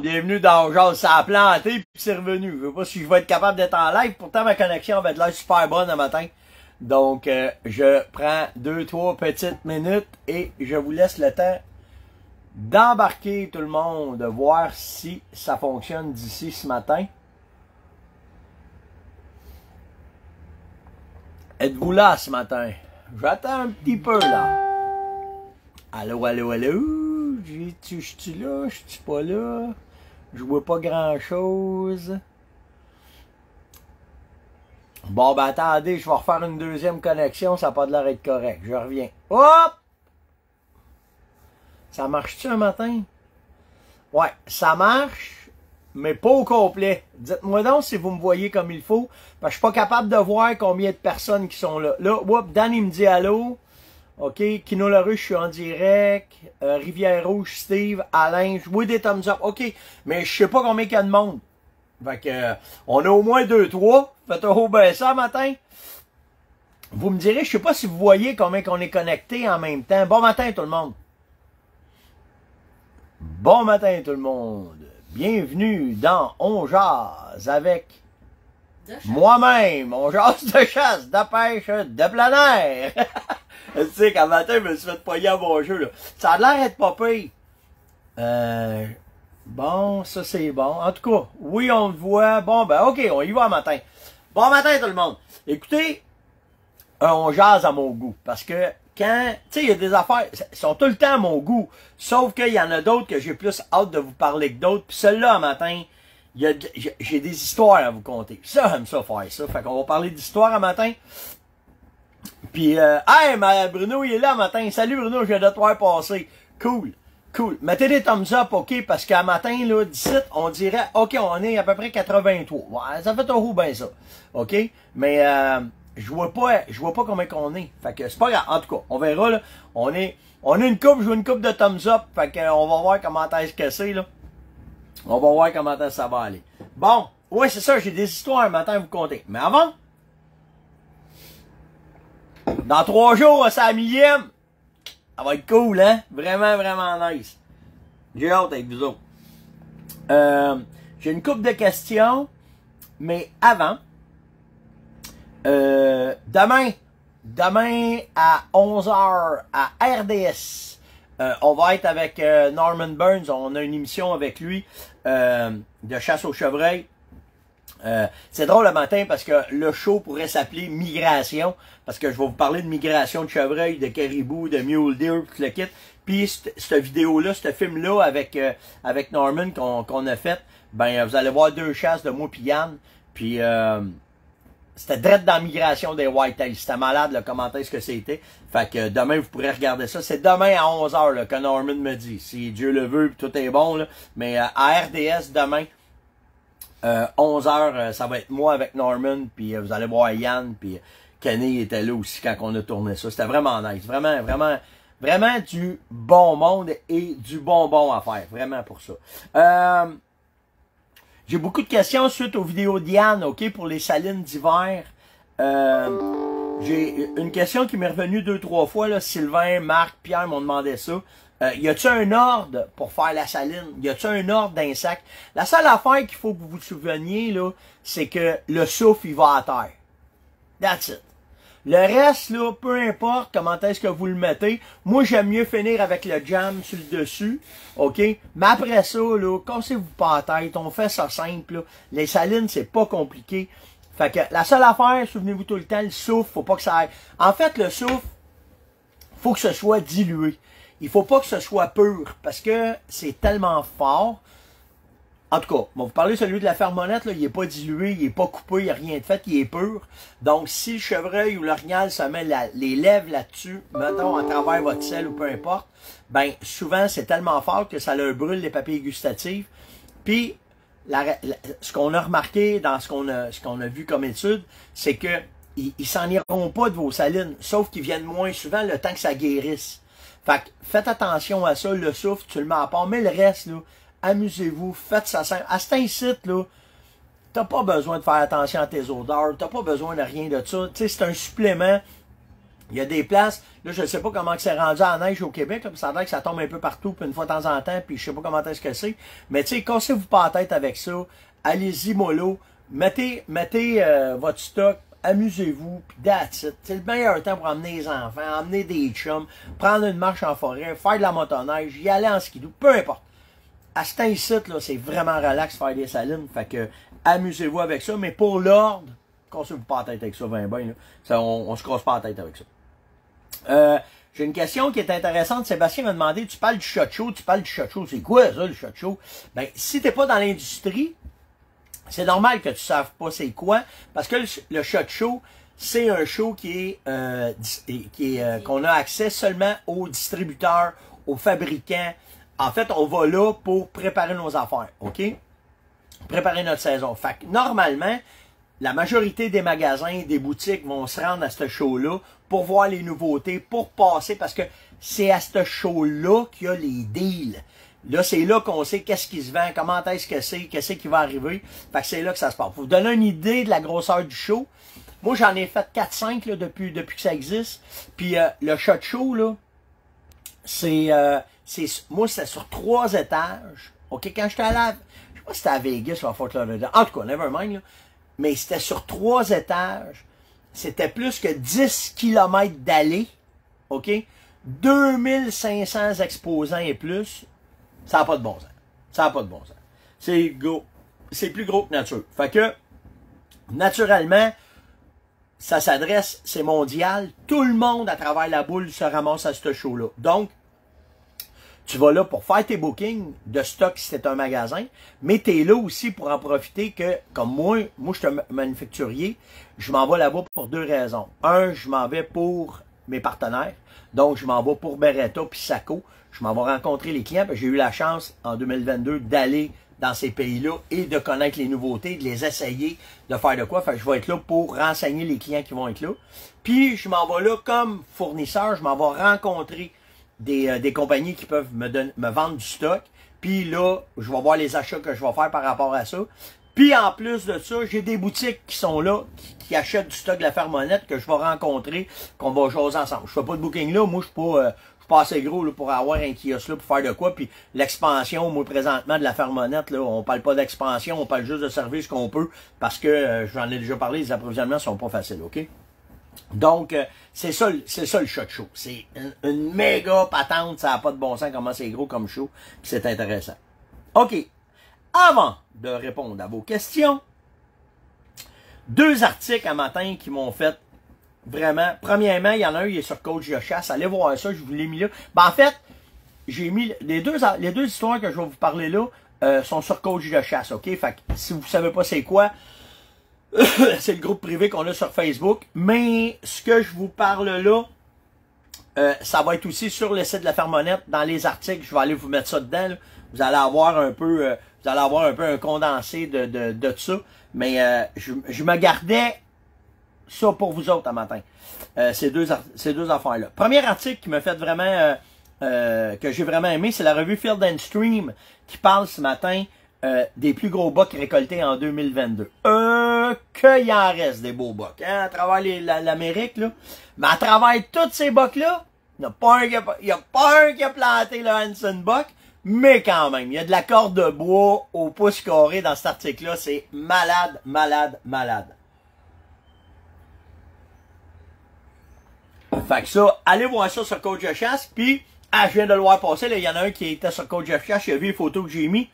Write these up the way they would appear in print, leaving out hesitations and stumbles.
Bienvenue dans Jazz, ça a planté puis c'est revenu. Je sais pas si je vais être capable d'être en live, pourtant ma connexion va être là super bonne le matin. Donc je prends 2-3 petites minutes et je vous laisse le temps d'embarquer tout le monde, de voir si ça fonctionne d'ici ce matin. Êtes-vous là ce matin? J'attends un petit peu là. Allô, allô, allô? Je suis là, je suis pas là, je vois pas grand chose. Bon ben attendez, je vais refaire une deuxième connexion, ça n'a pas de l'air être correct, je reviens. Hop! Ça marche-tu un matin? Ouais, ça marche, mais pas au complet. Dites-moi donc si vous me voyez comme il faut, parce que je suis pas capable de voir combien de personnes qui sont là. Là, whoop, Dan il me dit allô. OK, Kino Larue, je suis en direct. Rivière-Rouge, Steve, Alain, je vois des thumbs up. OK, mais je sais pas combien il y a de monde. Fait que, on a au moins 2-3. Faites un haut ben ça matin. Vous me direz, je sais pas si vous voyez combien qu'on est connecté en même temps. Bon matin tout le monde. Bon matin tout le monde. Bienvenue dans On Jase avec moi-même. On jase de chasse, de pêche, de plein air. Tu sais qu'à matin, je me suis fait poigner à mon jeu, là. Ça a l'air d'être pas pire. Bon, ça c'est bon. En tout cas, oui, on le voit. Bon, ben ok, on y va à matin. Bon matin tout le monde. Écoutez, on jase à mon goût. Parce que quand, tu sais, il y a des affaires qui sont tout le temps à mon goût. Sauf qu'il y en a d'autres que j'ai plus hâte de vous parler que d'autres. Puis celle-là, à matin, j'ai des histoires à vous conter. Ça, j'aime ça faire ça. Fait qu'on va parler d'histoires à matin. Puis, hey, Bruno, il est là matin. Salut Bruno, je viens de te voir passer. Cool, cool. Mettez des thumbs up, ok, parce qu'à matin, là, d'ici, on dirait, ok, on est à peu près 83. Ouais, ça fait un roux ben ça, ok? Mais, je vois pas combien qu'on est. Fait que c'est pas grave. En tout cas, on verra, là. On est une coupe, je veux une coupe de thumbs up. Fait que, on va voir comment est-ce que c'est, là. On va voir comment est-ce que ça va aller. Bon, ouais, c'est ça, j'ai des histoires à matin à vous conter. Mais avant... Dans 3 jours, c'est la 1000e. Ça va être cool, hein? Vraiment, vraiment nice. J'ai hâte avec vous autres. J'ai une couple de questions, mais avant, demain à 11h à RDS, on va être avec Norman Burns. On a une émission avec lui de chasse au chevreuil. C'est drôle le matin parce que le show pourrait s'appeler Migration, parce que je vais vous parler de migration de chevreuil, de caribou, de mule deer, tout le kit. Puis cette vidéo-là, ce film-là avec Norman qu'on a fait, ben vous allez voir 2 chasses de moi pis Yann. Puis c'était direct dans la migration des White Tail. C'était malade le commentaire ce que c'était. Fait que demain vous pourrez regarder ça. C'est demain à 11h là, que Norman me dit. Si Dieu le veut pis tout est bon là. Mais à RDS demain. 11h, ça va être moi avec Norman, puis vous allez voir Yann, puis Kenny était là aussi quand on a tourné ça. C'était vraiment nice, vraiment, vraiment, vraiment du bon monde et du bonbon à faire, vraiment pour ça. J'ai beaucoup de questions suite aux vidéos de Yann, ok, pour les salines d'hiver. J'ai une question qui m'est revenue 2-3 fois, là, Sylvain, Marc, Pierre m'ont demandé ça. Y a-t-il un ordre pour faire la saline? Y a-t-il un ordre d'un sac? La seule affaire qu'il faut que vous vous souveniez, là, c'est que le souffle, il va à terre. That's it. Le reste, là, peu importe comment est-ce que vous le mettez. Moi, j'aime mieux finir avec le jam sur le dessus. OK? Mais après ça, là, cassez-vous pas la tête. On fait ça simple, là. Les salines, c'est pas compliqué. Fait que la seule affaire, souvenez-vous tout le temps, le souffle, faut pas que ça aille. En fait, le souffle, faut que ce soit dilué. Il faut pas que ce soit pur, parce que c'est tellement fort. En tout cas, on va vous parler celui de la Ferme Monette, là, il n'est pas dilué, il n'est pas coupé, il n'y a rien de fait, il est pur. Donc, si le chevreuil ou l'orignal se met les lèvres là-dessus, mettons, à travers votre selle ou peu importe, ben souvent, c'est tellement fort que ça leur brûle les papilles gustatives. Puis, ce qu'on a remarqué dans ce qu'on a vu comme étude, c'est que ils s'en iront pas de vos salines, sauf qu'ils viennent moins souvent le temps que ça guérisse. Fait que faites attention à ça, le souffle, tu le mets à part, mais le reste, là, amusez-vous, faites ça simple. À cet incite, là, t'as pas besoin de faire attention à tes odeurs, t'as pas besoin de rien de ça. Tu sais, c'est un supplément Il y a des places, là je ne sais pas comment c'est rendu en neige au Québec, là, ça a l'air que ça tombe un peu partout, puis une fois de temps en temps, puis je sais pas comment est-ce que c'est. Mais tu sais, cassez-vous pas la tête avec ça, allez-y mollo, mettez votre stock, amusez-vous, puis that's it. C'est le meilleur temps pour emmener les enfants, emmener des chums, prendre une marche en forêt, faire de la motoneige, y aller en skidoo, peu importe. À ce temps-ci, là, c'est vraiment relax faire des salines, fait que amusez-vous avec ça, mais pour l'ordre, cassez-vous pas la tête avec ça, ben là. Ça, on se casse pas la tête avec ça. J'ai une question qui est intéressante. Sébastien m'a demandé, tu parles du shot show, c'est quoi ça le shot show? Ben, si t'es pas dans l'industrie, c'est normal que tu saches pas c'est quoi, parce que le shot show, c'est un show qu'on a accès seulement aux distributeurs, aux fabricants. En fait, on va là pour préparer nos affaires, ok? Préparer notre saison. Fait que normalement, la majorité des magasins et des boutiques vont se rendre à ce show-là pour voir les nouveautés, pour passer, parce que c'est à ce show-là qu'il y a les deals. Là, c'est là qu'on sait qu'est-ce qui se vend, comment est-ce que c'est, qu'est-ce qui va arriver. Fait que c'est là que ça se passe. Pour vous donner une idée de la grosseur du show, moi, j'en ai fait 4-5 là, depuis que ça existe. Puis le shot show, là, c'est sur 3 étages. OK, quand j'étais à la... Je sais pas si c'était à Vegas ou à Fort Lauderdale. En tout cas, never mind, là. Mais c'était sur 3 étages. C'était plus que 10 km d'allée. OK? 2500 exposants et plus. Ça n'a pas de bon sens. Ça n'a pas de bon sens. C'est gros. C'est plus gros que nature. Fait que, naturellement, ça s'adresse, c'est mondial. Tout le monde à travers la boule se ramasse à ce show-là. Donc, tu vas là pour faire tes bookings de stock si c'est un magasin, mais tu es là aussi pour en profiter que, comme moi je suis un manufacturier, je m'en vais là-bas pour 2 raisons. Un, je m'en vais pour mes partenaires, donc je m'en vais pour Beretta puis Sacco. Je m'en vais rencontrer les clients, parce que j'ai eu la chance en 2022 d'aller dans ces pays-là et de connaître les nouveautés, de les essayer, de faire de quoi. Fait que je vais être là pour renseigner les clients qui vont être là. Puis je m'en vais là comme fournisseur, je m'en vais rencontrer des compagnies qui peuvent me vendre du stock. Puis là, je vais voir les achats que je vais faire par rapport à ça. Puis en plus de ça, j'ai des boutiques qui sont là, qui achètent du stock de la Ferme Monette que je vais rencontrer, qu'on va jaser ensemble. Je fais pas de booking là, moi je suis pas assez gros là, pour avoir un kiosque là pour faire de quoi. Puis l'expansion, moi présentement de la Ferme Monette, là, on parle pas d'expansion, on parle juste de service qu'on peut, parce que j'en ai déjà parlé, les approvisionnements sont pas faciles, ok? Donc, c'est ça le shot show. C'est une méga patente, ça n'a pas de bon sens comment c'est gros comme show, puis c'est intéressant. OK, avant de répondre à vos questions, 2 articles à matin qui m'ont fait vraiment... Premièrement, il y en a un, il est sur Coach de Chasse, allez voir ça, je vous l'ai mis là. Ben, en fait, j'ai mis les deux histoires que je vais vous parler là sont sur Coach de Chasse, OK? Fait que si vous ne savez pas c'est quoi... C'est le groupe privé qu'on a sur Facebook. Mais ce que je vous parle là, ça va être aussi sur le site de la Ferme Monette. Dans les articles, je vais aller vous mettre ça dedans. Là. Vous allez avoir un peu un condensé de ça. Mais je me gardais ça pour vous autres à matin. Ces deux affaires-là. Premier article qui me fait vraiment que j'ai vraiment aimé, c'est la revue Field and Stream qui parle ce matin. Des plus gros bocs récoltés en 2022. Qu'il en reste des beaux bocs, hein, à travers l'Amérique, là. Mais à travers tous ces bocs-là, il n'y a pas un qui a planté le Hanson Buck, mais quand même, il y a de la corde de bois au pouce carré dans cet article-là. C'est malade, malade, malade. Fait que ça, allez voir ça sur Coach de Chasse, puis, je viens de le voir passer, là, il y en a un qui était sur Coach de Chasse, il a vu les photos que j'ai mis.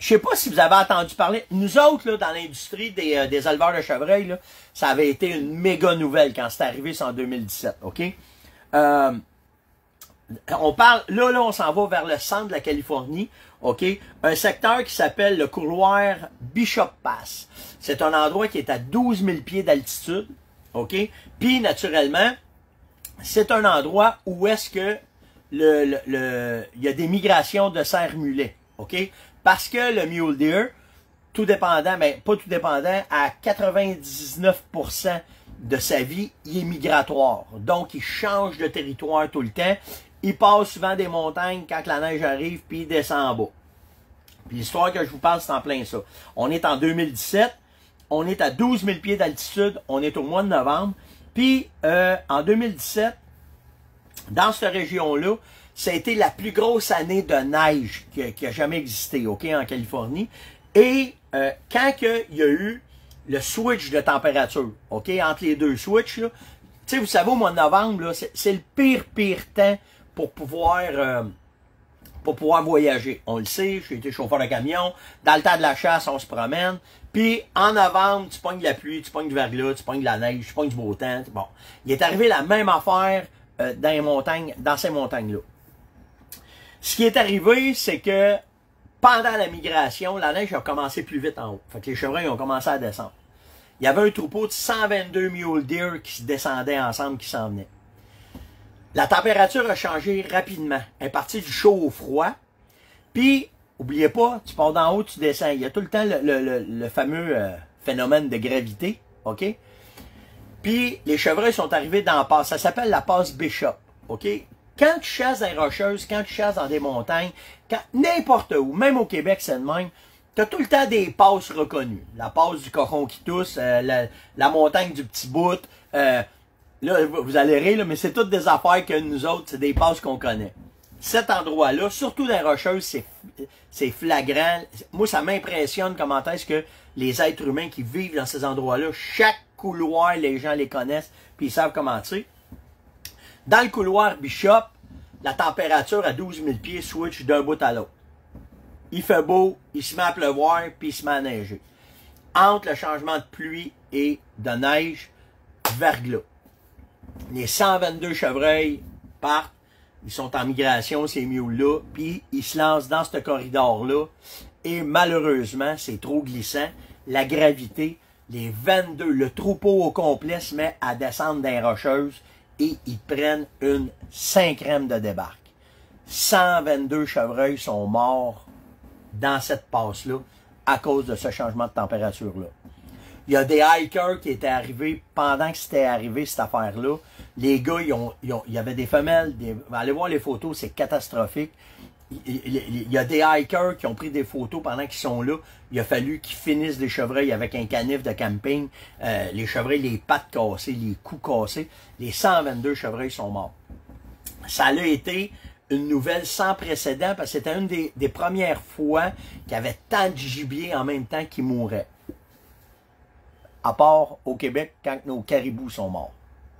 Je sais pas si vous avez entendu parler. Nous autres, là, dans l'industrie des éleveurs de chevreuil, là, ça avait été une méga nouvelle quand c'est arrivé, c'est en 2017, OK? On parle, là, on s'en va vers le centre de la Californie, OK? Un secteur qui s'appelle le couloir Bishop Pass. C'est un endroit qui est à 12 000 pieds d'altitude, OK? Puis, naturellement, c'est un endroit où est-ce que il y a des migrations de cerfs mulets, OK? Parce que le Mule Deer, tout dépendant, mais pas tout dépendant, à 99% de sa vie, il est migratoire. Donc, il change de territoire tout le temps. Il passe souvent des montagnes quand la neige arrive, puis il descend en bas. Puis l'histoire que je vous parle, c'est en plein ça. On est en 2017, on est à 12 000 pieds d'altitude, on est au mois de novembre, Puis, en 2017, dans cette région-là, ça a été la plus grosse année de neige qui a jamais existé, OK, en Californie. Et quand il y a eu le switch de température, OK, entre les deux switches, là, tu sais, vous savez, au mois de novembre, c'est le pire temps pour pouvoir voyager. On le sait, j'ai été chauffeur de camion. Dans le temps de la chasse, on se promène. Puis, en novembre, tu pognes de la pluie, tu pognes du verglas, tu pognes de la neige, tu pognes du beau temps. Bon, il est arrivé la même affaire dans les montagnes, dans ces montagnes-là. Ce qui est arrivé, c'est que pendant la migration, la neige a commencé plus vite en haut. Fait que les chevreuils ont commencé à descendre. Il y avait un troupeau de 122 Mule Deer qui se descendaient ensemble, qui s'en venaient. La température a changé rapidement. Elle est partie du chaud au froid. Puis, n'oubliez pas, tu pars d'en haut, tu descends. Il y a tout le temps le fameux phénomène de gravité. OK? Puis, les chevreuils sont arrivés dans la passe. Ça s'appelle la passe Bishop. OK? Quand tu chasses dans les rocheuses, quand tu chasses dans des montagnes, n'importe où, même au Québec, c'est le même, tu as tout le temps des passes reconnues. La passe du cochon qui tousse, la montagne du petit bout. Là, vous allez rire, là, mais c'est toutes des affaires que nous autres, c'est des passes qu'on connaît. Cet endroit-là, surtout dans les rocheuses, c'est flagrant. Moi, ça m'impressionne comment est-ce que les êtres humains qui vivent dans ces endroits-là, chaque couloir, les gens les connaissent, puis ils savent comment c'est. Dans le couloir Bishop, la température à 12 000 pieds switch d'un bout à l'autre. Il fait beau, il se met à pleuvoir, puis il se met à neiger. Entre le changement de pluie et de neige, verglas. Les 122 chevreuils partent, ils sont en migration, ces mules-là, puis ils se lancent dans ce corridor-là. Et malheureusement, c'est trop glissant. La gravité, les 22, le troupeau au complet se met à descendre dans les rocheuses et ils prennent une cinquième de débarque. 122 chevreuils sont morts dans cette passe-là à cause de ce changement de température-là. Il y a des hikers qui étaient arrivés pendant que c'était arrivé, cette affaire-là. Les gars, il y avait des femelles. Allez voir les photos, c'est catastrophique. Il y a des hikers qui ont pris des photos pendant qu'ils sont là. Il a fallu qu'ils finissent les chevreuils avec un canif de camping. Les chevreuils, les pattes cassées, les coups cassés. Les 122 chevreuils sont morts. Ça a été une nouvelle sans précédent parce que c'était une des premières fois qu'il y avait tant de gibier en même temps qui mourait. À part au Québec, quand nos caribous sont morts.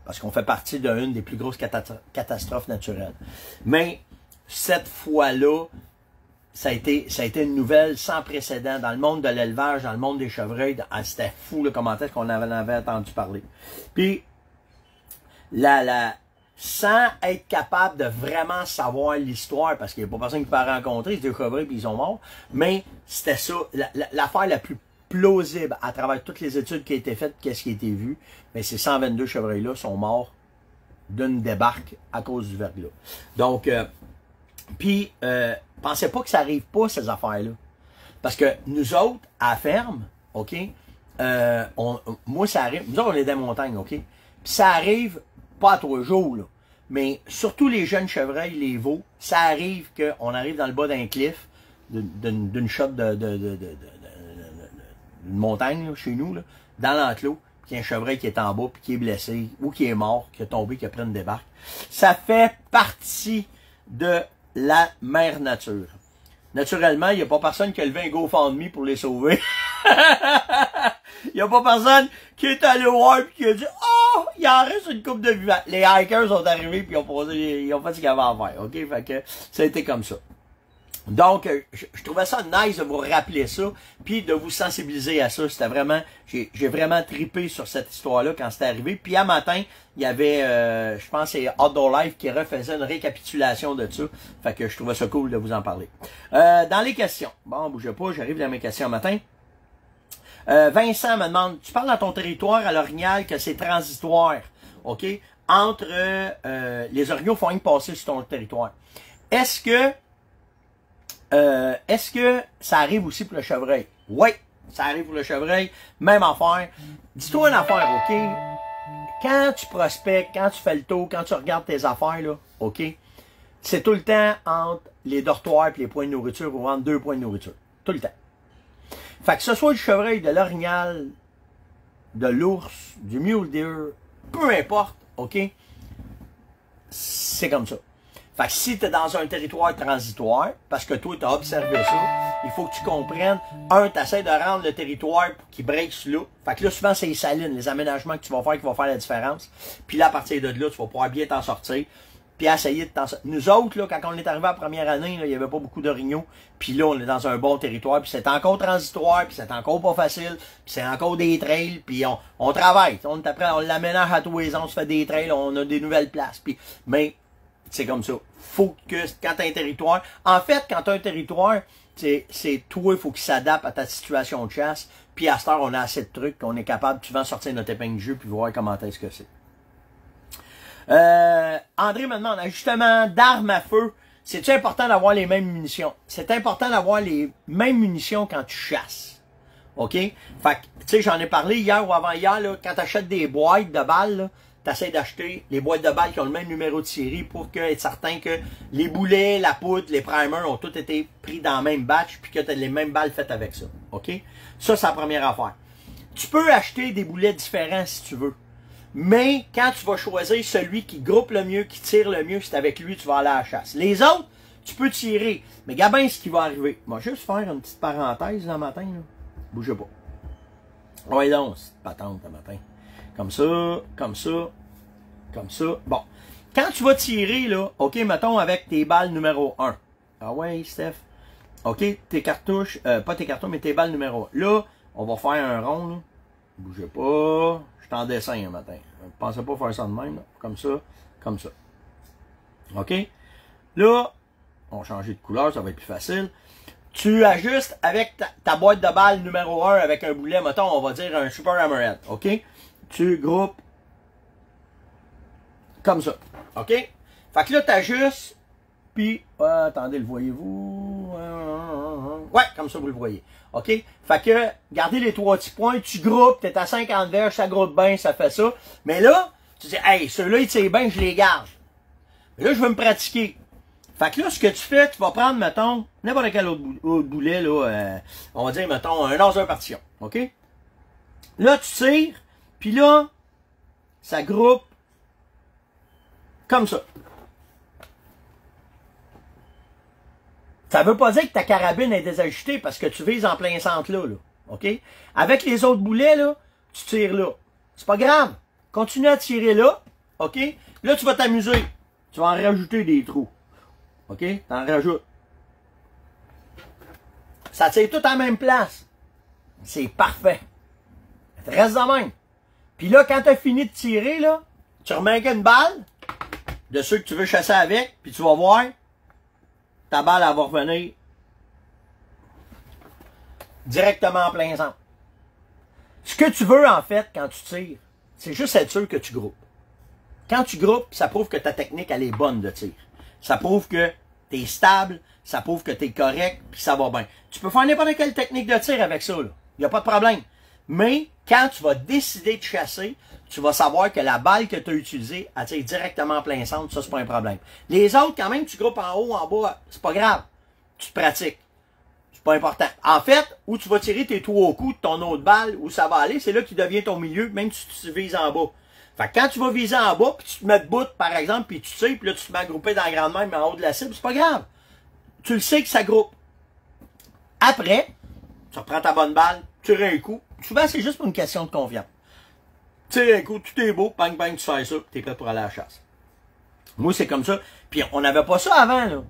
Parce qu'on fait partie d'une des plus grosses catastrophes naturelles. Mais cette fois-là, ça a été une nouvelle sans précédent dans le monde de l'élevage, dans le monde des chevreuils. C'était fou le commentaire qu'on avait entendu parler. Puis, sans être capable de vraiment savoir l'histoire, parce qu'il n'y a pas personne qui peut la rencontrer, c'est des chevreuils puis ils sont morts, mais c'était ça, l'affaire la plus plausible à travers toutes les études qui ont été faites, qu'est-ce qui a été vu, mais ces 122 chevreuils-là sont morts d'une débarque à cause du verglas. Donc, pensez pas que ça arrive pas, ces affaires-là. Parce que nous autres, à la ferme, OK, moi, ça arrive, nous autres, on est dans les montagnes, OK, puis ça arrive pas à 3 jours, là, mais surtout les jeunes chevreuils, les veaux, ça arrive qu'on arrive dans le bas d'un cliff, d'une shot d'une montagne, là, chez nous, là, dans l'enclos, puis un chevreuil qui est en bas, puis qui est blessé, ou qui est mort, qui est tombé, qui a pris une débarque. Ça fait partie de la mère nature. Naturellement, il n'y a pas personne qui a levé un GoFundMe pour les sauver. Il n'y a pas personne qui est allé voir et qui a dit « Oh, il en reste une coupe de vivants ». Les hikers sont arrivés et ils ont fait ce qu'ils avaient à faire. Okay? Fait que ça a été comme ça. Donc, je trouvais ça nice de vous rappeler ça, puis de vous sensibiliser à ça. C'était vraiment, j'ai vraiment tripé sur cette histoire-là quand c'était arrivé. Puis, à matin, il y avait, je pense, c'est Outdoor Life qui refaisait une récapitulation de ça. Fait que je trouvais ça cool de vous en parler. Dans les questions. Bon, bougez pas, j'arrive dans mes questions matin. Vincent me demande, tu parles dans ton territoire à l'orignal que c'est transitoire, OK? Entre, les orignaux font rien passer sur ton territoire. Est-ce que ça arrive aussi pour le chevreuil? Oui, ça arrive pour le chevreuil. Même affaire. Dis-toi une affaire, OK? Quand tu prospectes, quand tu fais le tour, quand tu regardes tes affaires, là, OK? C'est tout le temps entre les dortoirs et les points de nourriture ou entre 2 points de nourriture. Tout le temps. Fait que ce soit du chevreuil, de l'orignal, de l'ours, du mule deer, peu importe, ok? C'est comme ça. Fait que si tu es dans un territoire transitoire, parce que toi, tu as observé ça, il faut que tu comprennes, un, tu essaies de rendre le territoire qui break sous l'eau. Fait que là, souvent, c'est les salines, les aménagements que tu vas faire qui vont faire la différence. Puis là, à partir de là, tu vas pouvoir bien t'en sortir. Puis essayer de t'en sortir. Nous autres, là, quand on est arrivé à la première année, là, il n'y avait pas beaucoup d'orignaux. Puis là, on est dans un bon territoire. Puis c'est encore transitoire. Puis c'est encore pas facile. Puis c'est encore des trails. Puis on travaille. On l'aménage à tous les ans. On se fait des trails. On a des nouvelles places. Puis, mais... c'est comme ça. Faut que, quand t'as un territoire, en fait, quand t'as un territoire, c'est toi, il faut qu'il s'adapte à ta situation de chasse. Puis à cette heure, on a assez de trucs qu'on est capable, tu vas sortir notre épingle de jeu puis voir comment est-ce que c'est. André me demande, ajustement d'armes à feu, c'est-tu important d'avoir les mêmes munitions? C'est important d'avoir les mêmes munitions quand tu chasses. OK? Fait que, tu sais, j'en ai parlé hier ou avant-hier, là, quand t'achètes des boîtes de balles, là, t'essaies d'acheter les boîtes de balles qui ont le même numéro de série pour que, être certain que les boulets, la poudre, les primers ont tous été pris dans le même batch puis que tu as les mêmes balles faites avec ça. OK? Ça, c'est la première affaire. Tu peux acheter des boulets différents si tu veux, mais quand tu vas choisir celui qui groupe le mieux, qui tire le mieux, c'est avec lui que tu vas aller à la chasse. Les autres, tu peux tirer, mais gabin, ce qui va arriver. Moi, juste faire une petite parenthèse le matin. Là. Bougez pas. Ouais, donc, c'est pas tendre le matin. Comme ça, comme ça, comme ça. Bon. Quand tu vas tirer, là, OK, mettons avec tes balles numéro 1. Ah ouais, Steph. OK, tes cartouches, pas tes cartouches, mais tes balles numéro 1. Là, on va faire un rond, là. Bougez pas. Je t'en dessine un matin. Je pensais pas faire ça de même, là. Comme ça, comme ça. OK? Là, on va changer de couleur, ça va être plus facile. Tu ajustes avec ta boîte de balles numéro 1 avec un boulet, mettons, on va dire un Super Hammerhead. OK? Tu groupes comme ça. OK? Fait que là, t'ajustes, puis... attendez, le voyez-vous? Ouais, comme ça, vous le voyez. OK? Fait que, gardez les trois petits points, tu groupes, t'es à 50 verges, ça groupe bien, ça fait ça. Mais là, tu dis, hey, ceux-là, ils tirent bien, je les garde. Mais là, je veux me pratiquer. Fait que là, ce que tu fais, tu vas prendre, mettons, n'importe quel autre boulet, là, on va dire, mettons, un lanceur partition. OK? Là, tu tires... Puis là, ça groupe comme ça. Ça veut pas dire que ta carabine est désajustée parce que tu vises en plein centre là, OK? Avec les autres boulets, là, tu tires là. C'est pas grave. Continue à tirer là, OK? Là, tu vas t'amuser. Tu vas en rajouter des trous. OK? T'en rajoutes. Ça tire tout à la même place. C'est parfait. Reste de même. Puis là, quand tu as fini de tirer, là, tu remets une balle de ceux que tu veux chasser avec, puis tu vas voir, ta balle, elle va revenir directement en plein centre. Ce que tu veux, en fait, quand tu tires, c'est juste être sûr que tu groupes. Quand tu groupes, ça prouve que ta technique, elle est bonne de tir. Ça prouve que tu es stable, ça prouve que tu es correct, puis ça va bien. Tu peux faire n'importe quelle technique de tir avec ça, là. Il n'y a pas de problème. Mais, quand tu vas décider de chasser, tu vas savoir que la balle que tu as utilisée, elle tire directement en plein centre, ça, c'est pas un problème. Les autres, quand même, tu groupes en haut, en bas, c'est pas grave. Tu te pratiques. C'est pas important. En fait, où tu vas tirer tes trois coups de ton autre balle, où ça va aller, c'est là qui devient ton milieu, même si tu vises en bas. Fait que quand tu vas viser en bas, puis tu te mets de bout, par exemple, puis tu tires, puis là, tu te mets à grouper dans la grande main, mais en haut de la cible, c'est pas grave. Tu le sais que ça groupe. Après, tu reprends ta bonne balle, tu tires un coup. Souvent, c'est juste pour une question de confiance. Tu sais, écoute, tout est beau, bang, bang, tu fais ça, t'es prêt pour aller à la chasse. Moi, c'est comme ça. Puis, on n'avait pas ça avant, là.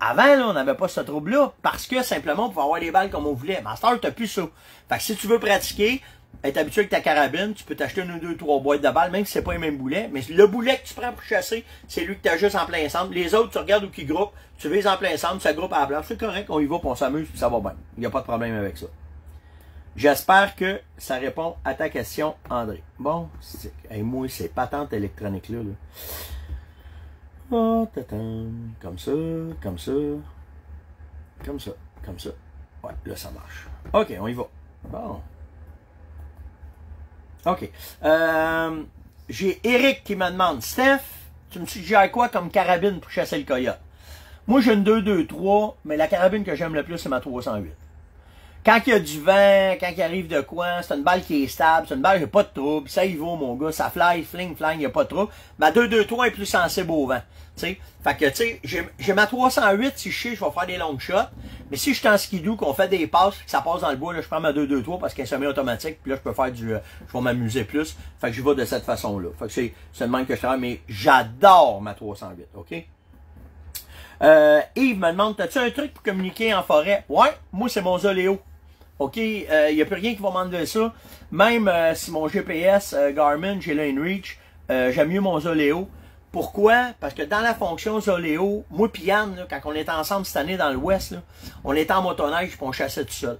Avant, là, on n'avait pas ce trouble-là, parce que, simplement, on pouvait avoir des balles comme on voulait. Mais à cette heure, t'as plus ça. Fait que si tu veux pratiquer, être habitué avec ta carabine, tu peux t'acheter une ou deux, trois boîtes de balles, même si c'est pas les mêmes boulets. Mais le boulet que tu prends pour chasser, c'est lui que t'as juste en plein centre. Les autres, tu regardes où qu'ils groupent, tu vises en plein centre, ça groupe à la planche. C'est correct, on y va, puis on s'amuse, puis ça va bien. Il n'y a pas de problème avec ça. J'espère que ça répond à ta question, André. Bon, hey, moi, ces patentes électroniques-là. Là. Oh, tatam. Comme ça, comme ça, comme ça, comme ça. Ouais, là, ça marche. OK, on y va. Bon. OK. J'ai Eric qui me demande, Steph, tu me suggères quoi comme carabine pour chasser le coyote? Moi, j'ai une 2-2-3, mais la carabine que j'aime le plus, c'est ma 308. Quand il y a du vent, quand il arrive de quoi, c'est une balle qui est stable, c'est une balle qui n'a pas de trouble, ça y va mon gars, ça fly, fling, fling, il n'y a pas de trouble. Ma 223 est plus sensible au vent, t'sais. Fait que, tu sais, j'ai ma 308, si je sais, je vais faire des longs shots, mais si je suis en skidoo, qu'on fait des passes, que ça passe dans le bois, là, je prends ma 223 parce qu'elle est semi-automatique, puis là, je peux faire du, je vais m'amuser plus, fait que je vais de cette façon-là. Fait que c'est seulement que je travaille, mais j'adore ma 308, ok? Yves me demande, t'as-tu un truc pour communiquer en forêt? Ouais, moi, c'est mon Zoleo. OK, il n'y a plus rien qui va m'enlever ça. Même si mon GPS Garmin, j'ai l'InReach, j'aime mieux mon Zoleo. Pourquoi? Parce que dans la fonction Zoleo, moi et Yann, là, quand on était ensemble cette année dans l'Ouest, on était en motoneige et on chassait tout seul.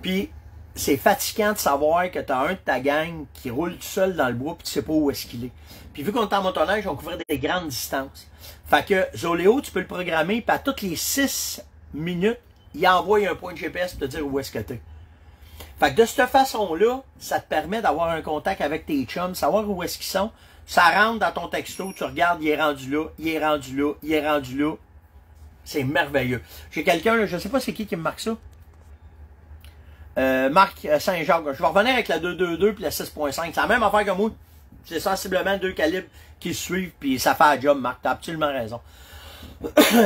Puis, c'est fatigant de savoir que tu as un de ta gang qui roule tout seul dans le bois et tu sais pas où est-ce qu'il est. Puis, vu qu'on était en motoneige, on couvrait des grandes distances. Fait que Zoleo, tu peux le programmer puis à toutes les 6 minutes, il envoie un point de GPS pour te dire où est-ce que t'es. Fait que de cette façon-là, ça te permet d'avoir un contact avec tes chums, savoir où est-ce qu'ils sont. Ça rentre dans ton texto, tu regardes, il est rendu là, il est rendu là, il est rendu là. C'est merveilleux. J'ai quelqu'un, je sais pas c'est qui me marque ça. Marc Saint-Jacques. Je vais revenir avec la 2.22 puis la 6.5. C'est la même affaire que moi. C'est sensiblement deux calibres qui suivent puis ça fait un job, Marc. T'as absolument raison.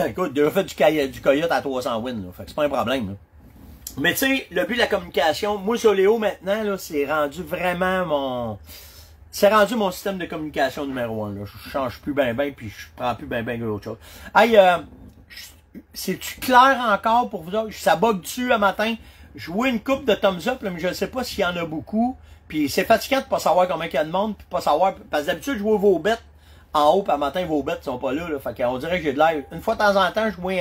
Écoute, j'ai fait du coyote à 300 wins, là. Fait que c'est pas un problème, là. Mais tu sais, le but de la communication, moi, Zoleo, maintenant, là, c'est rendu vraiment mon... C'est rendu mon système de communication numéro 1, là. Je change plus ben, puis je prends plus ben d'autres choses. Hey, c'est-tu clair encore pour vous autres? Ça bug dessus un matin. Je vois une coupe de thumbs up, là, mais je ne sais pas s'il y en a beaucoup. Puis c'est fatigant de pas savoir combien il y a de monde, puis pas savoir... Parce que d'habitude, je vois vos bêtes. En haut, puis à matin, vos bêtes sont pas là, là. Fait qu'on dirait que j'ai de l'air. Une fois de temps en temps, je vois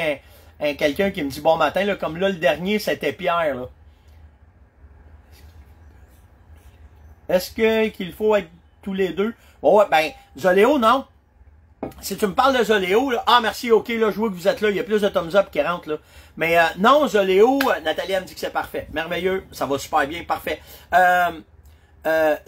quelqu'un qui me dit bon matin, là, comme là, le dernier, c'était Pierre, là. Est-ce qu'il faut être tous les deux? Oh, ouais, ben, Zoleo, non. Si tu me parles de Zoleo, là, ah, merci, ok, là, je vois que vous êtes là, il y a plus de thumbs up qui rentrent, là. Mais non, Zoleo, Nathalie, elle me dit que c'est parfait. Merveilleux, ça va super bien, parfait.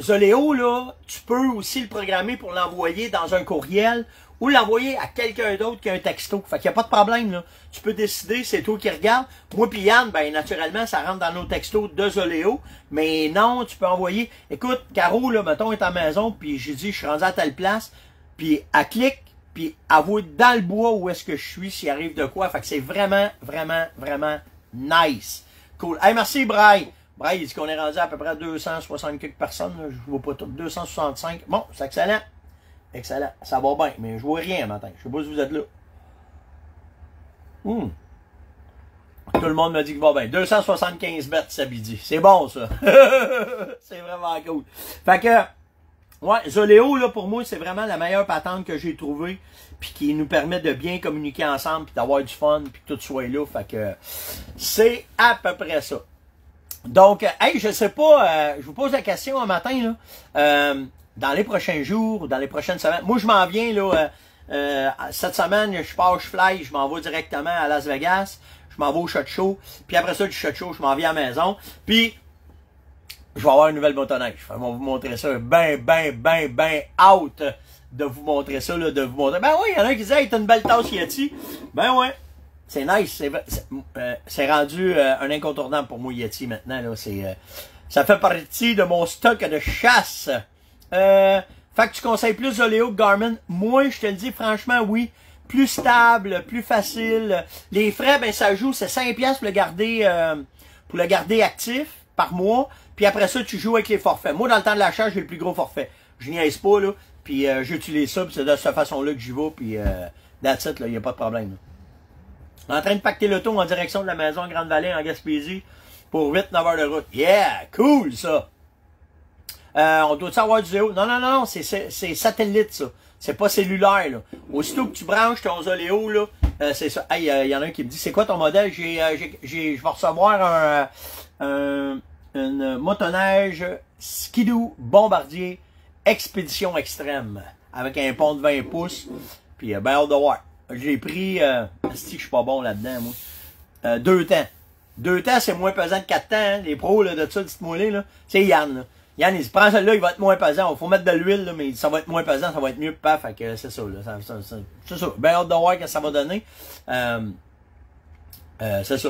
Zoleo, là, tu peux aussi le programmer pour l'envoyer dans un courriel ou l'envoyer à quelqu'un d'autre qu'un texto. Fait qu'il n'y a pas de problème, là. Tu peux décider, c'est toi qui regardes. Moi pis Yann, ben, naturellement, ça rentre dans nos textos de Zoleo. Mais non, tu peux envoyer. Écoute, Caro, là, mettons, est à la maison, puis j'ai dit, je suis rendu à telle place, puis elle clique, puis elle voit dans le bois où est-ce que je suis, s'il arrive de quoi. Fait que c'est vraiment, vraiment, vraiment nice. Cool. Hey, merci, Braille. Braille, il dit qu'on est rendu à peu près 260 quelques personnes. Là. Je ne vois pas tout. 265. Bon, c'est excellent. Excellent. Ça va bien, mais je vois rien matin. Je sais pas si vous êtes là. Tout le monde me dit qu'il va bien. 275 bêtes, ça midi. C'est bon, ça. C'est vraiment cool. Fait que, ouais, Zoleo, là, pour moi, c'est vraiment la meilleure patente que j'ai trouvée. Puis qui nous permet de bien communiquer ensemble, puis d'avoir du fun, puis que tout soit là. Fait que, c'est à peu près ça. Donc, hey, je sais pas, je vous pose la question un matin, là, dans les prochains jours, dans les prochaines semaines. Moi, je m'en viens, là, cette semaine, je pars, je fly, je m'en vais directement à Las Vegas, je m'en vais au Shot Show, puis après ça, du Shot Show, je m'en viens à la maison, puis je vais avoir une nouvelle motoneige. Ils vont vous montrer ça, ben out de vous montrer ça, là, de vous montrer. Ben oui, il y en a un qui disait, hey, t'as une belle tasse Yeti. Ben ouais. C'est nice, c'est rendu un incontournable pour moi, Yeti, maintenant. Là, ça fait partie de mon stock de chasse. Fait que tu conseilles plus Zoleo que Garmin? Moi, je te le dis franchement, oui. Plus stable, plus facile. Les frais, ben ça joue, c'est 5$ pour le garder actif par mois. Puis après ça, tu joues avec les forfaits. Moi, dans le temps de la chasse, j'ai le plus gros forfait. Je niaise pas, là. Puis j'utilise ça, puis c'est de cette façon-là que j'y vais. Puis that's it, là, il n'y a pas de problème, là. En train de pacter l'auto en direction de la maison Grande-Vallée en Gaspésie pour 8-9 heures de route. Yeah! Cool, ça! On doit-tu avoir du Zoleo? Non, non, non, non, c'est satellite, ça. C'est pas cellulaire, là. Aussitôt que tu branches ton Zoleo, là, c'est ça. Hey, y en a un qui me dit, c'est quoi ton modèle? Je vais recevoir une motoneige Skidoo Bombardier Expédition Extrême avec un pont de 20 pouces, puis ben hâte de voir. J'ai pris, si je suis pas bon là-dedans, moi, 2 temps. 2 temps, c'est moins pesant que 4 temps, hein? Les pros, là, de ça, dites-moi les, là. C'est Yann, là. Yann, il se prend celui-là, il va être moins pesant. Il faut mettre de l'huile, là, mais ça va être moins pesant, ça va être mieux, paf, fait que c'est ça, là. C'est ça. Ben, hâte de voir ce que ça va donner. C'est ça.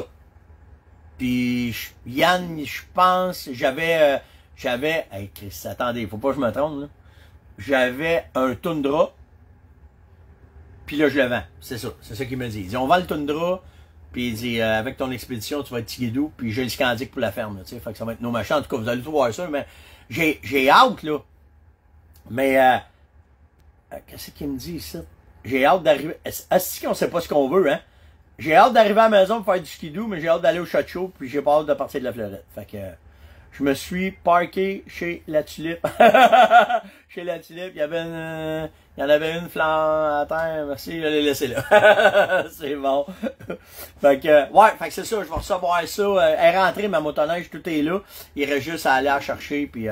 Puis Yann, je pense, j'avais, hey Christ, attendez, faut pas que je me trompe, là. J'avais un Tundra, puis là je le vends. C'est ça qu'ils me disent. Ils disent, on vend le Tundra, puis ils disent, avec ton expédition, tu vas être Skidoo, puis j'ai le Scandic pour la ferme, là, tu sais, fait que ça va être nos machins. En tout cas, vous allez tout voir ça, mais j'ai hâte, là. Mais, qu'est-ce qu'il me dit ici? J'ai hâte d'arriver, est-ce qu'on sait pas ce qu'on veut, hein? J'ai hâte d'arriver à la maison pour faire du skidoo, mais j'ai hâte d'aller au Shot Show, puis j'ai pas hâte de partir de la Fleurette. Fait que je me suis parké chez la Tulipe. Chez la Tulipe, il y avait une, il y en avait une flan à terre. Merci, je l'ai laissé là. C'est bon. Fait que ouais, fait que c'est ça, je vais recevoir ça. Elle est rentrée, ma motoneige, tout est là. Il reste juste à aller la chercher, puis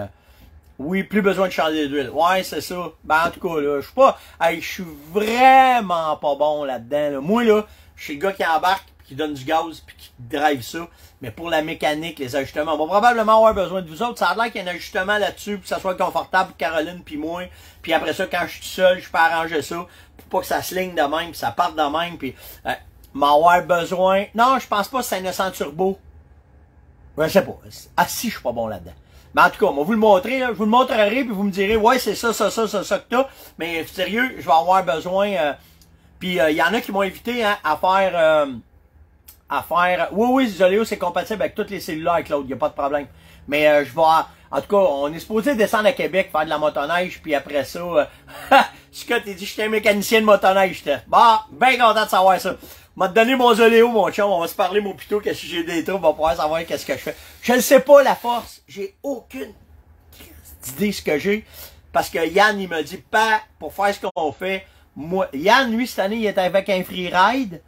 oui, plus besoin de changer d'huile. Ouais, c'est ça. Ben en tout cas, là, je suis pas. Hey, je suis vraiment pas bon là-dedans. Là. Moi là. Je suis le gars qui embarque, puis qui donne du gaz, puis qui drive ça. Mais pour la mécanique, les ajustements, on va probablement avoir besoin de vous autres. Ça a l'air qu'il y a un ajustement là-dessus, pour que ça soit confortable pour Caroline, puis moi. Puis après ça, quand je suis seul, je peux arranger ça, pour pas que ça se ligne de même, puis ça parte de même, puis m'avoir besoin. Non, je pense pas que c'est un 900 turbo. Je sais pas. Ah si, je suis pas bon là-dedans. Mais en tout cas, on va vous le montrer, là. Je vous le montrerai, puis vous me direz, ouais, c'est ça que t'as. Mais sérieux, je vais avoir besoin... Puis il y en a qui m'ont invité hein, à faire. Oui, oui, Zoleo, c'est compatible avec toutes les cellulaires, Claude, il n'y a pas de problème. Mais je vais. En tout cas, on est supposé descendre à Québec, faire de la motoneige, puis après ça. Scott, il dit je suis un mécanicien de motoneige. Bah, bien content de savoir ça. M'a donné mon Zoleo, mon chum, on va se parler mon pito, que si j'ai des trous, on va pouvoir savoir qu'est-ce que je fais. Je ne sais pas la force, j'ai aucune idée ce que j'ai. Parce que Yann, il me dit pas pour faire ce qu'on fait. Moi, Yann, lui, cette année, il était avec un freeride,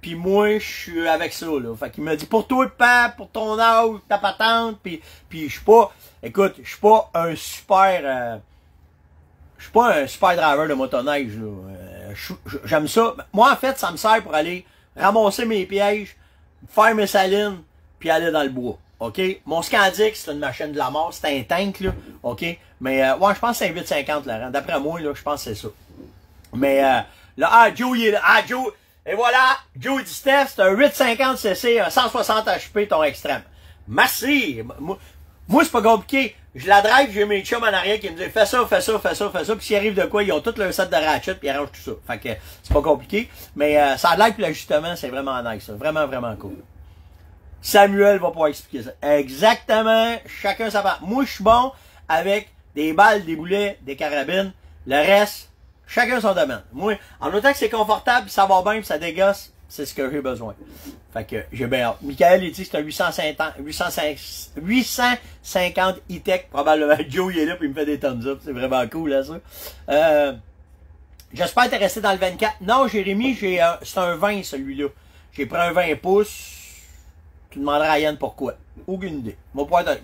puis moi, je suis avec ça, là. Fait qu'il m'a dit, pour toi, papa, pour ton âge, ta patente, puis je suis pas, écoute, je suis pas un super, je suis pas un super driver de motoneige, là. J'aime ça. Moi, en fait, ça me sert pour aller ramasser mes pièges, faire mes salines, puis aller dans le bois. OK? Mon Scandic, c'est une machine de la mort, c'est un tank, là. OK? Mais, ouais, je pense que c'est un 850, là. D'après moi, là, je pense que c'est ça. Mais là, Joe, il est là. Ah, Joe, et voilà, Joe dit Steph, c'est un 850 cc, un 160 HP ton extrême. Merci! Moi, c'est pas compliqué. Je la drive, j'ai mes chums en arrière qui me disent fais ça. Puis s'il arrive de quoi, ils ont tout leur set de ratchet puis ils arrangent tout ça. Fait que c'est pas compliqué. Mais ça a l'air que l'ajustement, c'est vraiment nice. Ça. Vraiment, vraiment cool. Samuel va pouvoir expliquer ça. Exactement. Chacun sa part. Moi, je suis bon avec des balles, des boulets, des carabines. Le reste. Chacun son domaine. Moi, en autant que c'est confortable, ça va bien, ça dégosse, c'est ce que j'ai besoin. Fait que j'ai bien hâte. Michael, il dit que c'est un 850 E-Tech. Probablement, Joe, il est là, puis il me fait des thumbs up. C'est vraiment cool, là, ça. J'espère t'es resté dans le 24. Non, Jérémy, c'est un 20, celui-là. J'ai pris un 20 pouces. Tu demanderas à Yann pourquoi. Aucune idée.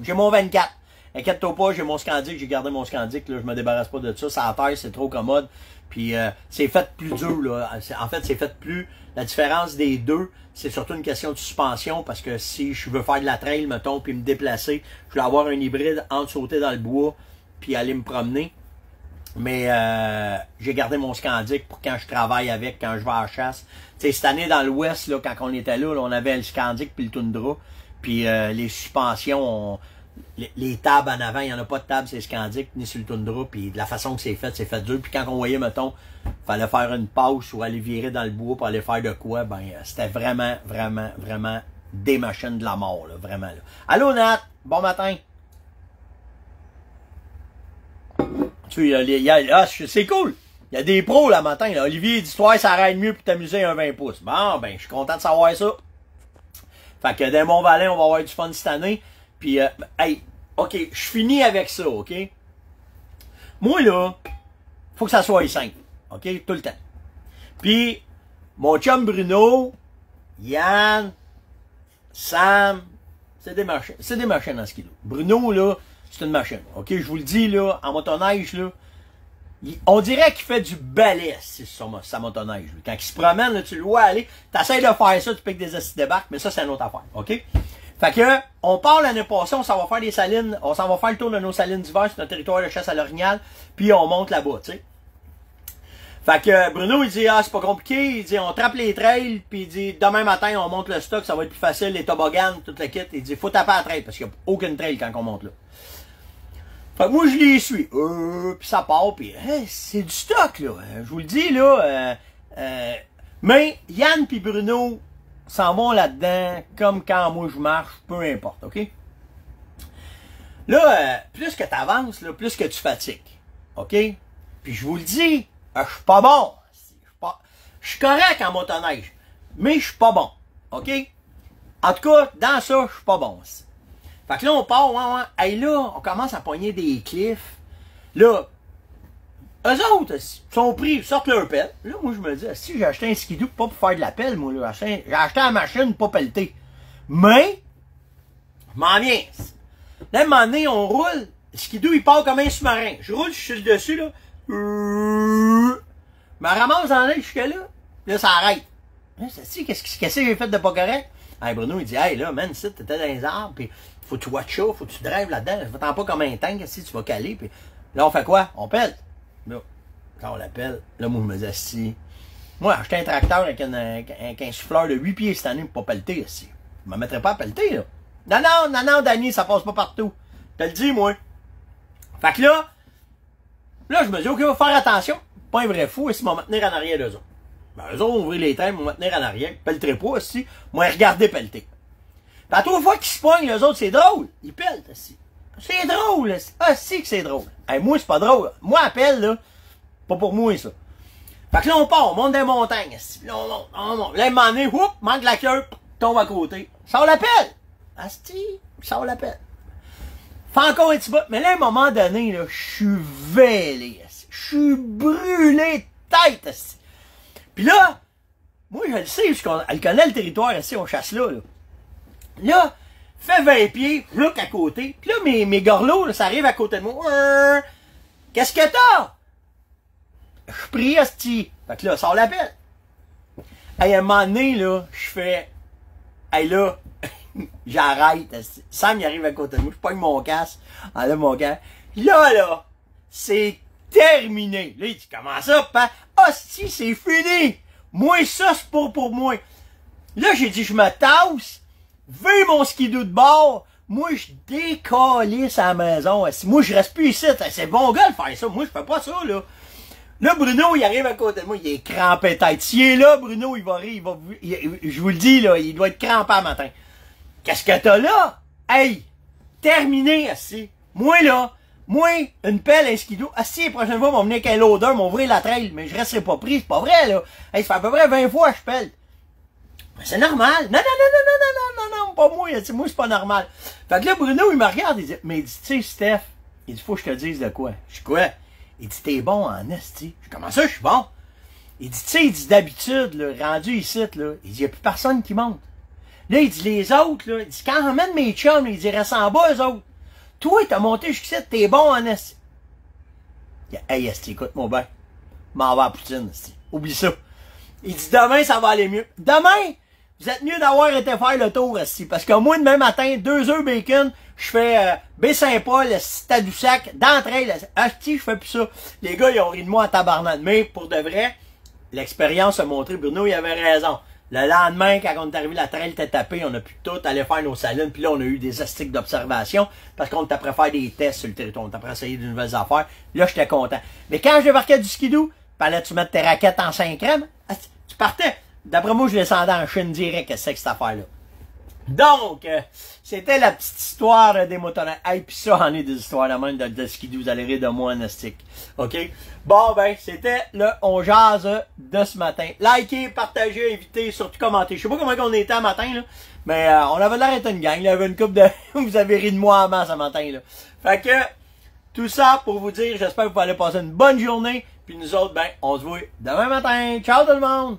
J'ai mon 24. Inquiète-toi pas, j'ai mon Scandic, j'ai gardé mon Scandic, là, je me débarrasse pas de ça, ça à terre, c'est trop commode. Puis c'est fait plus dur, là. En fait, c'est fait plus. La différence des deux, c'est surtout une question de suspension, parce que si je veux faire de la trail, mettons, puis me déplacer, je vais avoir un hybride entre sauter dans le bois, puis aller me promener. Mais j'ai gardé mon Scandic pour quand je travaille avec, quand je vais à la chasse. Tu sais, cette année dans l'Ouest, là, quand on était là, on avait le Scandic puis le Tundra. Puis les suspensions ont. Les tables en avant, il n'y en a pas de table, c'est Scandic, ni sur le Tundra, puis de la façon que c'est fait dur. Puis quand on voyait, mettons, fallait faire une pause ou aller virer dans le bois pour aller faire de quoi, ben c'était vraiment, vraiment, vraiment des machines de la mort, là, vraiment. Là. Allô, Nat, bon matin. Tu c'est cool, il y a des pros là matin, là. Olivier, d'histoire, ça arrête mieux pour t'amuser un 20 pouces. Bon, ben je suis content de savoir ça. Fait que dans mon Valais, on va avoir du fun cette année. Puis, hey, OK, je finis avec ça, OK? Moi, là, faut que ça soit simple, OK? Tout le temps. Puis, mon chum Bruno, Yann, Sam, c'est des machines en skidoo. Bruno, là, c'est une machine, OK? Je vous le dis, là, en motoneige, là, on dirait qu'il fait du balai, c'est sa motoneige. Quand il se promène, là, tu le vois aller, t'essaies de faire ça, tu piques des assis de barque, mais ça, c'est une autre affaire, OK? Fait que, on part l'année passée, on s'en va faire des salines, on s'en va faire le tour de nos salines d'hiver sur notre territoire de chasse à l'orignal, puis on monte là-bas, tu sais. Fait que Bruno, il dit « Ah, c'est pas compliqué. » Il dit « On trappe les trails. » Puis il dit « Demain matin, on monte le stock. Ça va être plus facile. Les toboggans, toute la kit. » Il dit « Faut taper à la trail. » Parce qu'il n'y a aucune trail quand on monte là. Fait que moi, je les suis. Puis ça part. Puis hey, c'est du stock, là. Je vous le dis, là. Mais Yann puis Bruno s'en vont là-dedans. Comme quand moi, je marche. Peu importe, OK? Là, plus que tu avances, là, plus que tu fatigues. OK? Puis je vous le dis... je suis pas bon. Je suis correct en motoneige, mais je suis pas bon. OK? En tout cas, dans ça, je suis pas bon. Fait que là, on part, ouais. Et là, on commence à pogner des cliffs. Là, eux autres, sont pris, ils sortent leur pelle. Là, moi, je me dis, si j'ai acheté un skidoo pas pour faire de la pelle, moi, là, j'ai acheté la machine pour pas pelleter. Mais, je m'en viens. Là, un moment donné, on roule. Le skidoo, il part comme un sous-marin. Je roule, je suis le dessus, là. Je me ramasse dans l'air jusqu'à là. Là, ça arrête. Qu'est-ce que j'ai fait de pas correct? Hey, Bruno, il dit, hey, là, man, si t'étais dans les arbres, pis faut que tu watches ça, faut que tu drives là-dedans. Je t'en pas comme un tank, si tu vas caler, pis là, on fait quoi? On pèle. Là, quand on l'appelle, là, moi, je me dis, si. Moi, acheter un tracteur avec un souffleur de 8 pieds cette année pour pas pelleter, si. Je me mettrais pas à pelleter, là. Non, Danny, ça passe pas partout. Je te le dis, moi. Fait que là, je me dis, OK, on va faire attention. Pas un vrai fou, et si m'en maintenir en arrière d'eux autres. Ben, eux autres, ouvrir les trains, m'en maintenir en arrière. Pelleterai pas, aussi. Moi, regardez pelleter. Puis à trois fois qu'ils se poignent, eux autres, c'est drôle. Ils pellent, aussi. C'est drôle, aussi. Ah, si que c'est drôle. Hey, moi, c'est pas drôle. Moi, à pelle, là, pas pour moi, ça. Fait que là, on part, on monte des montagnes, aussi. Là, on monte, Là, il m'en est, whoop, manque la queue, tombe à côté. Sors la pelle. Asti, sors la pelle. Fais encore un petit bout. Mais là, à un moment donné, là, je suis vêlé. Je suis brûlé de tête. Puis là, moi, je le sais, parce qu'on connaît le territoire, ici, on chasse là. Là, fait 20 pieds, look à côté. Puis là, mes gorlots, là, ça arrive à côté de moi. Qu'est-ce que t'as? Je prie, asti. Fait que là, sort la pelle. Hey, à un moment donné, là, je fais... Hey, là, j'arrête, asti. Sam, il arrive à côté de moi. Je pogne mon casque. Enlève mon casque. Là, c'est... terminé. Là, il dit, comment ça, papa? Ah, si, c'est fini. Moi, ça, c'est pas pour moi. Là, j'ai dit, je me tasse. Vais mon skidoo de bord. Moi, je décalisse à la maison. Moi, je reste plus ici. C'est bon gars de faire ça. Moi, je fais pas ça, là. Là, Bruno, il arrive à côté de moi. Il est crampé tête. S'il est là, Bruno, il va rire. Je vous le dis, là, il doit être crampé à matin. Qu'est-ce que t'as là? Hey, terminé, assis. Moi, là, une pelle, un skidoo. Ah si, la prochaine fois, ils vont venir avec un loader, ils vont ouvrir la trail, mais je resterai pas pris, c'est pas vrai, là. Hey, ça fait à peu près 20 fois que je pelle. Mais c'est normal. Non, pas moi, là, moi, c'est pas normal. Fait que là, Bruno, il me regarde, il dit, mais il dit, tu sais, Steph, il dit, faut que je te dise de quoi. Je dis, quoi? Il dit, t'es bon en esti. Je dis, comment ça, je suis bon? Il dit, tu sais, il dit, d'habitude, là, rendu ici, là, il dit, y a plus personne qui monte. Là, il dit, les autres, là, il dit, quand j'emmène mes chums, là, il dit, reste en bas, eux autres. Toi, t'as monté jusqu'ici, t'es bon en esti. Hey, esti, écoute, mon bain. M'en va à poutine, esti. Oublie ça. Il dit, demain, ça va aller mieux. Demain, vous êtes mieux d'avoir été faire le tour, esti. Parce que moi, demain matin, 2 œufs bacon, je fais Baie-Saint-Paul, Tadoussac, d'entraille, esti, je fais plus ça. Les gars, ils ont ri de moi en tabarnak. Mais, pour de vrai, l'expérience a montré, Bruno, il avait raison. Le lendemain, quand on est arrivé, la trail était tapée, on a pu tout aller faire nos salines, puis là, on a eu des astiques d'observation, parce qu'on t'apprend à faire des tests sur le territoire, on t'apprend à essayer de nouvelles affaires. Là, j'étais content. Mais quand je débarquais du skidoo, fallait-tu mettre tes raquettes en 5 rames? Tu partais. D'après moi, je descendais en Chine direct, c'est que cette affaire-là. Donc, c'était la petite histoire des motoneiges. Hey, puis ça, on est des histoires là même de skidoo, vous allez rire de moi en astique. OK? Bon, ben, c'était le On Jase de ce matin. Likez, partagez, invitez, surtout commentez. Je sais pas comment on était à matin, là, mais on avait l'air d'être une gang. Il y avait une couple de... vous avez ri de moi en masse ce matin, là. Fait que, tout ça pour vous dire, j'espère que vous allez passer une bonne journée. Puis nous autres, ben, on se voit demain matin. Ciao tout le monde!